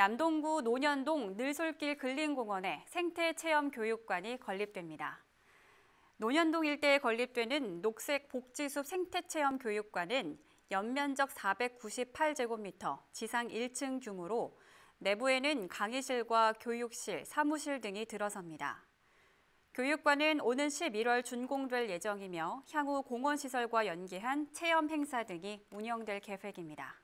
남동구 논현동 늘솔길 근린공원에 생태체험교육관이 건립됩니다. 논현동 일대에 건립되는 녹색복지숲 생태체험교육관은 연면적 498제곱미터, 지상 1층 규모로 내부에는 강의실과 교육실, 사무실 등이 들어섭니다. 교육관은 오는 11월 준공될 예정이며 향후 공원시설과 연계한 체험 행사 등이 운영될 계획입니다.